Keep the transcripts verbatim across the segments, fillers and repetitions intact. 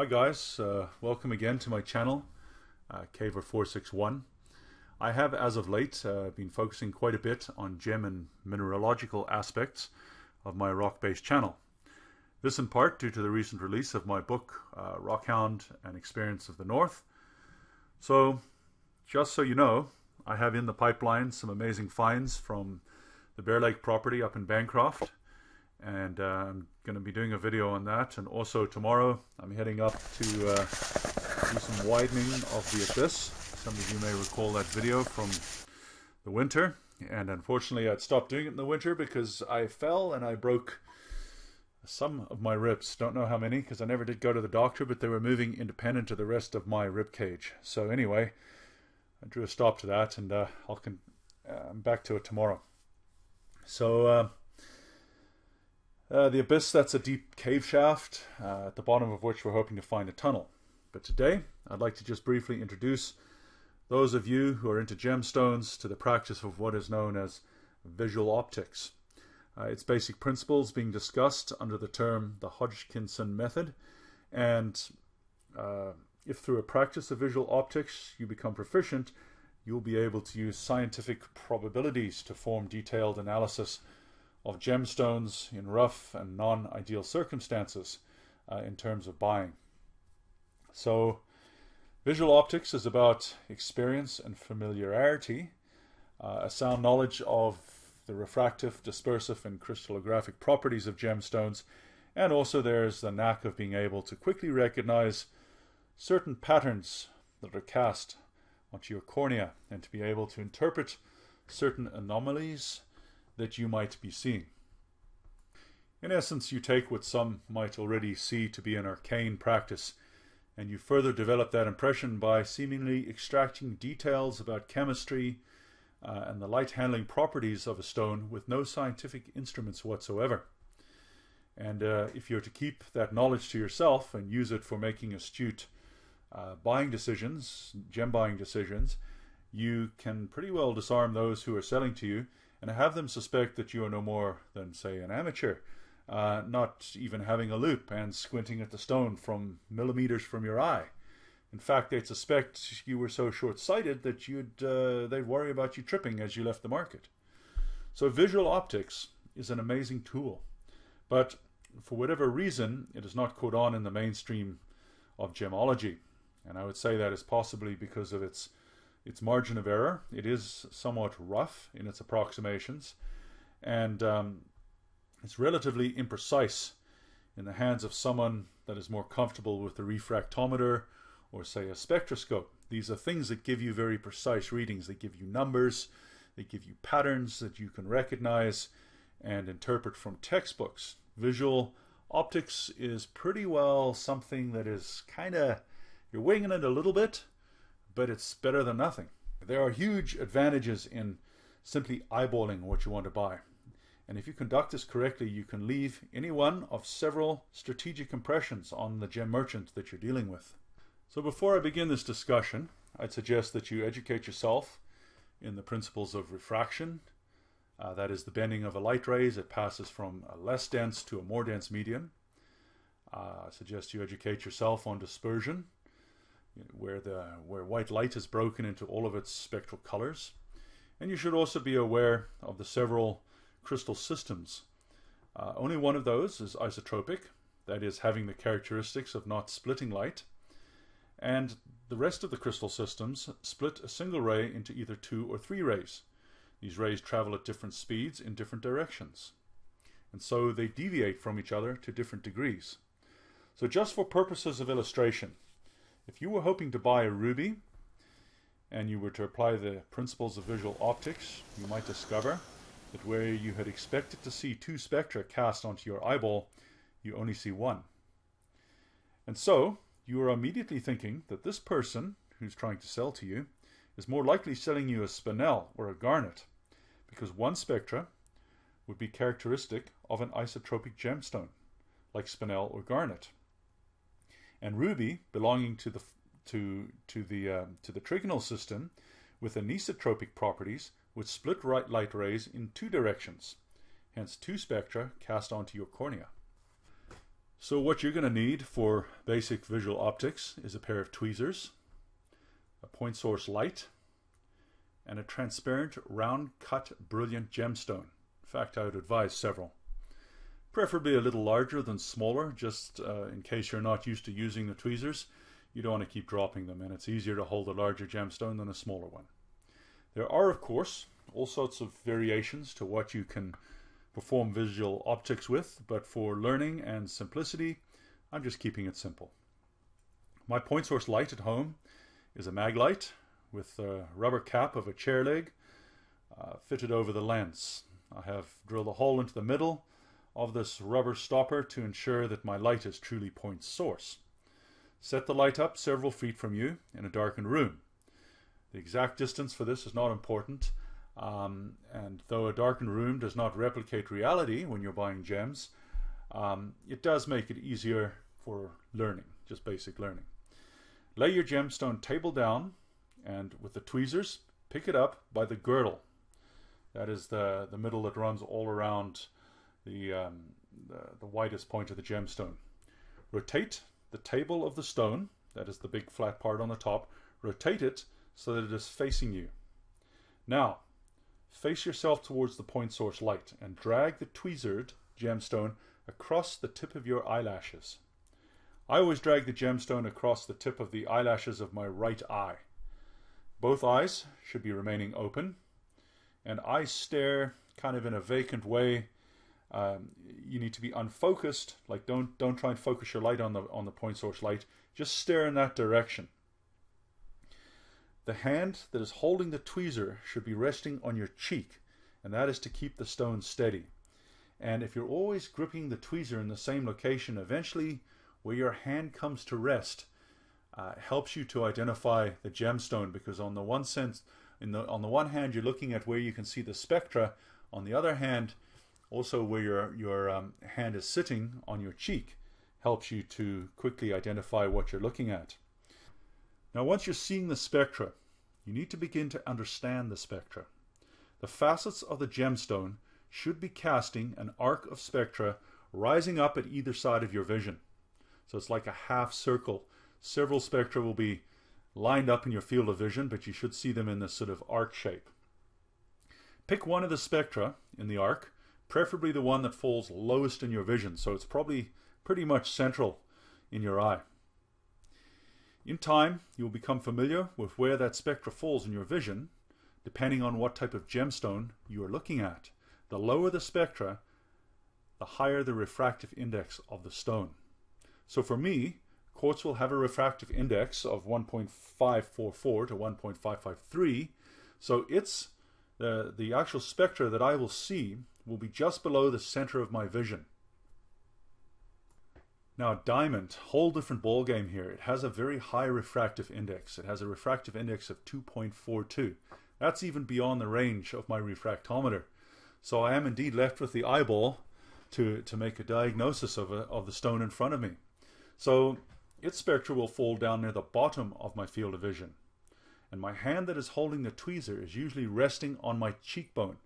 Hi guys, uh, welcome again to my channel, uh, Caver four sixty-one. I have, as of late, uh, been focusing quite a bit on gem and mineralogical aspects of my rock-based channel. This in part due to the recent release of my book, uh, Rockhound: An Experience of the North. So, just so you know, I have in the pipeline some amazing finds from the Bear Lake property up in Bancroft. And uh, I'm going to be doing a video on that, and also tomorrow I'm heading up to uh, do some widening of the abyss. Some of you may recall that video from the winter, and unfortunately I'd stopped doing it in the winter because I fell and I broke some of my ribs. Don't know how many, because I never did go to the doctor, but they were moving independent of the rest of my rib cage. So anyway, I drew a stop to that, and uh, I'll con uh, I'm back to it tomorrow. So. Uh, Uh, the abyss, that's a deep cave shaft, uh, at the bottom of which we're hoping to find a tunnel. But today, I'd like to just briefly introduce those of you who are into gemstones to the practice of what is known as visual optics. Uh, its basic principles being discussed under the term the Hodgkinson Method. And uh, if through a practice of visual optics you become proficient, you'll be able to use scientific probabilities to form detailed analysis of gemstones in rough and non-ideal circumstances uh, in terms of buying. So visual optics is about experience and familiarity, uh, a sound knowledge of the refractive, dispersive and crystallographic properties of gemstones, and also there's the knack of being able to quickly recognize certain patterns that are cast onto your cornea, and to be able to interpret certain anomalies that you might be seeing. In essence, you take what some might already see to be an arcane practice, and you further develop that impression by seemingly extracting details about chemistry uh, and the light handling properties of a stone with no scientific instruments whatsoever. And uh, if you're to keep that knowledge to yourself and use it for making astute uh, buying decisions, gem buying decisions, you can pretty well disarm those who are selling to you and have them suspect that you are no more than, say, an amateur, uh, not even having a loop and squinting at the stone from millimeters from your eye. In fact, they'd suspect you were so short-sighted that you'd uh, they'd worry about you tripping as you left the market. So visual optics is an amazing tool, but for whatever reason, it is not caught on in the mainstream of gemology. And I would say that is possibly because of its Its margin of error. It is somewhat rough in its approximations, and um, it's relatively imprecise in the hands of someone that is more comfortable with the refractometer or, say, a spectroscope. These are things that give you very precise readings. They give you numbers, they give you patterns that you can recognize and interpret from textbooks. Visual optics is pretty well something that is kind of, you're winging it a little bit, but it's better than nothing. There are huge advantages in simply eyeballing what you want to buy. And if you conduct this correctly, you can leave any one of several strategic impressions on the gem merchant that you're dealing with. So before I begin this discussion, I'd suggest that you educate yourself in the principles of refraction. Uh, that is the bending of a light ray as it passes from a less dense to a more dense medium. Uh, I suggest you educate yourself on dispersion, where the where white light is broken into all of its spectral colors. And you should also be aware of the several crystal systems. Uh, only one of those is isotropic, that is having the characteristics of not splitting light, and the rest of the crystal systems split a single ray into either two or three rays. These rays travel at different speeds in different directions, and so they deviate from each other to different degrees. So just for purposes of illustration, if you were hoping to buy a ruby and you were to apply the principles of visual optics, you might discover that where you had expected to see two spectra cast onto your eyeball, you only see one. And so you are immediately thinking that this person who's trying to sell to you is more likely selling you a spinel or a garnet, because one spectra would be characteristic of an isotropic gemstone like spinel or garnet. And ruby, belonging to the to to the um, to the trigonal system, with anisotropic properties, would split right light rays in two directions, hence two spectra cast onto your cornea. So what you're going to need for basic visual optics is a pair of tweezers, a point source light, and a transparent, round-cut, brilliant gemstone. In fact, I would advise several. Preferably a little larger than smaller, just uh, in case you're not used to using the tweezers. You don't want to keep dropping them, and it's easier to hold a larger gemstone than a smaller one. There are, of course, all sorts of variations to what you can perform visual optics with, but for learning and simplicity, I'm just keeping it simple. My point source light at home is a mag light with a rubber cap of a chair leg uh, fitted over the lens. I have drilled a hole into the middle of this rubber stopper to ensure that my light is truly point source. Set the light up several feet from you in a darkened room. The exact distance for this is not important. Um, and though a darkened room does not replicate reality when you're buying gems, um, it does make it easier for learning, just basic learning. Lay your gemstone table down, and with the tweezers, pick it up by the girdle. That is the, the middle that runs all around the, um, the, the widest point of the gemstone. Rotate the table of the stone, that is the big flat part on the top, rotate it so that it is facing you. Now, face yourself towards the point source light and drag the tweezered gemstone across the tip of your eyelashes. I always drag the gemstone across the tip of the eyelashes of my right eye. Both eyes should be remaining open, and I stare kind of in a vacant way. Um, you need to be unfocused. Like don't don't try and focus your light on the on the point source light. Just stare in that direction. The hand that is holding the tweezer should be resting on your cheek, and that is to keep the stone steady. And if you're always gripping the tweezer in the same location, eventually where your hand comes to rest uh, helps you to identify the gemstone, because on the one sense, in the, on the one hand you're looking at where you can see the spectra, on the other hand also where your, your um, hand is sitting on your cheek helps you to quickly identify what you're looking at. Now, once you're seeing the spectra, you need to begin to understand the spectra. The facets of the gemstone should be casting an arc of spectra rising up at either side of your vision. So it's like a half circle. Several spectra will be lined up in your field of vision, but you should see them in this sort of arc shape. Pick one of the spectra in the arc, preferably the one that falls lowest in your vision, so it's probably pretty much central in your eye. In time, you will become familiar with where that spectra falls in your vision, depending on what type of gemstone you are looking at. The lower the spectra, the higher the refractive index of the stone. So for me, quartz will have a refractive index of one point five four four to one point five five three, so it's the, the actual spectra that I will see will be just below the center of my vision. Now, diamond, whole different ball game here. It has a very high refractive index. It has a refractive index of two point four two. That's even beyond the range of my refractometer. So I am indeed left with the eyeball to, to make a diagnosis of, a, of the stone in front of me. So its spectra will fall down near the bottom of my field of vision. And my hand that is holding the tweezer is usually resting on my cheekbone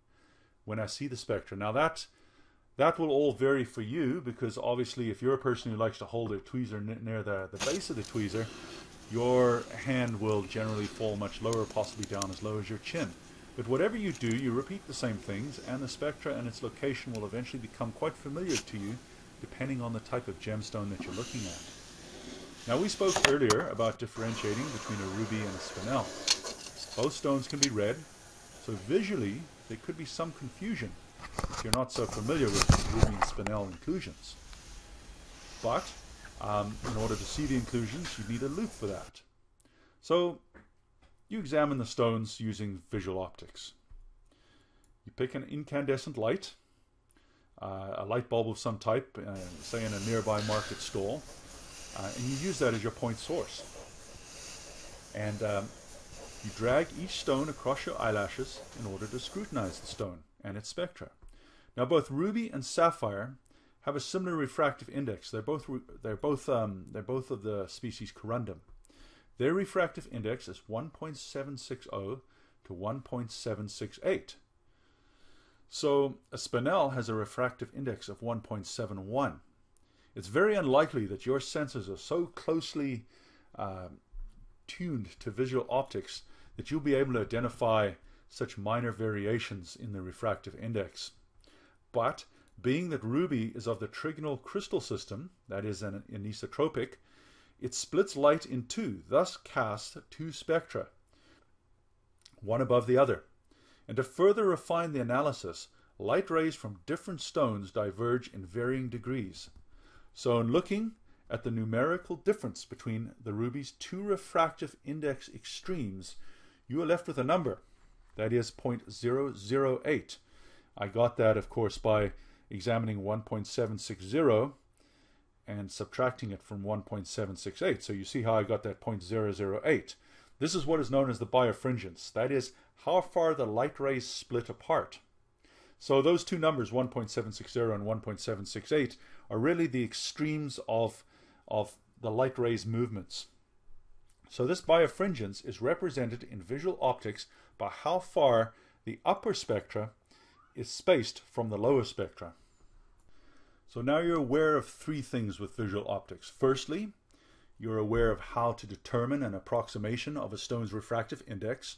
when I see the spectra. Now that That will all vary for you, because obviously if you're a person who likes to hold a tweezer near the, the base of the tweezer, your hand will generally fall much lower, possibly down as low as your chin. But whatever you do, you repeat the same things, and the spectra and its location will eventually become quite familiar to you, depending on the type of gemstone that you're looking at. Now, we spoke earlier about differentiating between a ruby and a spinel. Both stones can be read, so visually there could be some confusion if you're not so familiar with ruby and spinel inclusions. But um, in order to see the inclusions, you need a loop for that. So you examine the stones using visual optics. You pick an incandescent light, uh, a light bulb of some type, uh, say in a nearby market stall, uh, and you use that as your point source. And um, you drag each stone across your eyelashes in order to scrutinize the stone and its spectra. Now, both ruby and sapphire have a similar refractive index. They're both they're both um, they're both of the species corundum. Their refractive index is one point seven six zero to one point seven six eight. So a spinel has a refractive index of one point seven one. It's very unlikely that your senses are so closely uh, tuned to visual optics that you'll be able to identify such minor variations in the refractive index. But being that ruby is of the trigonal crystal system, that is an anisotropic, it splits light in two, thus casts two spectra, one above the other. And to further refine the analysis, light rays from different stones diverge in varying degrees. So in looking at the numerical difference between the ruby's two refractive index extremes, you are left with a number, that is zero point zero zero eight. I got that, of course, by examining one point seven six zero and subtracting it from one point seven six eight. So you see how I got that zero point zero zero eight. This is what is known as the birefringence, that is how far the light rays split apart. So those two numbers, one point seven six zero and one point seven six eight, are really the extremes of, of the light rays movements. So this birefringence is represented in visual optics by how far the upper spectra is spaced from the lower spectra. So now you're aware of three things with visual optics. Firstly, you're aware of how to determine an approximation of a stone's refractive index,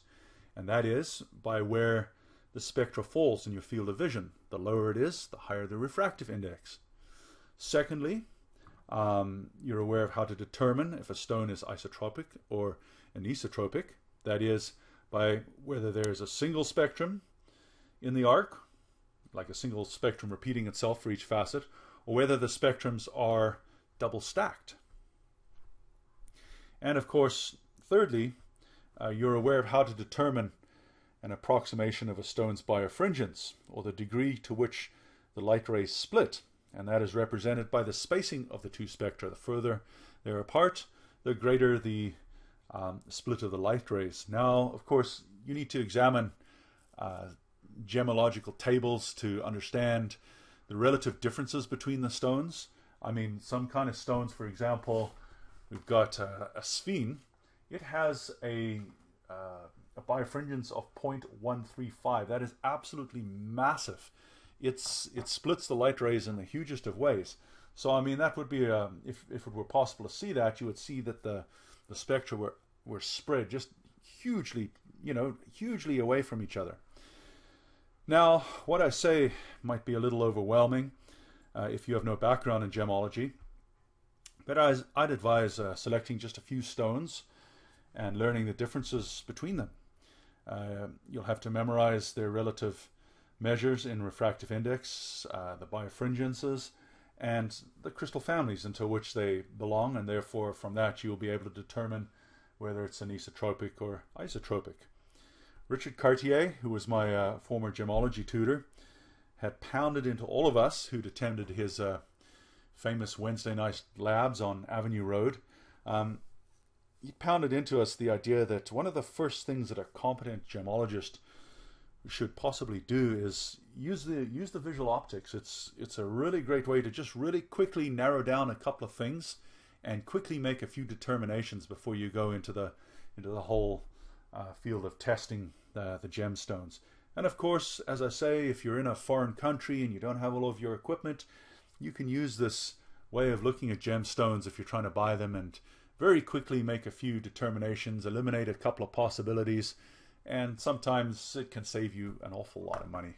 and that is by where the spectra falls in your field of vision. The lower it is, the higher the refractive index. Secondly, um, you're aware of how to determine if a stone is isotropic or anisotropic, that is by whether there is a single spectrum in the arc, like a single spectrum repeating itself for each facet, or whether the spectrums are double stacked. And of course, thirdly, uh, you're aware of how to determine an approximation of a stone's birefringence, or the degree to which the light rays split, and that is represented by the spacing of the two spectra. The further they're apart, the greater the um, split of the light rays. Now, of course, you need to examine uh, gemological tables to understand the relative differences between the stones. I mean, some kind of stones, for example, we've got uh, a sphene. It has a, uh, a birefringence of zero point one three five. That is absolutely massive. It's, it splits the light rays in the hugest of ways. So, I mean, that would be, um, if, if it were possible to see that, you would see that the, the spectra were, were spread just hugely, you know, hugely away from each other. Now, what I say might be a little overwhelming uh, if you have no background in gemology, but I, I'd advise uh, selecting just a few stones and learning the differences between them. Uh, you'll have to memorize their relative measures in refractive index, uh, the birefringences, and the crystal families into which they belong, and therefore from that you'll be able to determine whether it's anisotropic or isotropic. Richard Cartier, who was my uh, former gemology tutor, had pounded into all of us who'd attended his uh, famous Wednesday night labs on Avenue Road. Um, he pounded into us the idea that one of the first things that a competent gemologist should possibly do is use the use the visual optics. It's, it's a really great way to just really quickly narrow down a couple of things and quickly make a few determinations before you go into the into the whole Uh, field of testing uh, the gemstones. And of course, as I say, if you're in a foreign country and you don't have all of your equipment, you can use this way of looking at gemstones if you're trying to buy them and very quickly make a few determinations, eliminate a couple of possibilities, and sometimes it can save you an awful lot of money.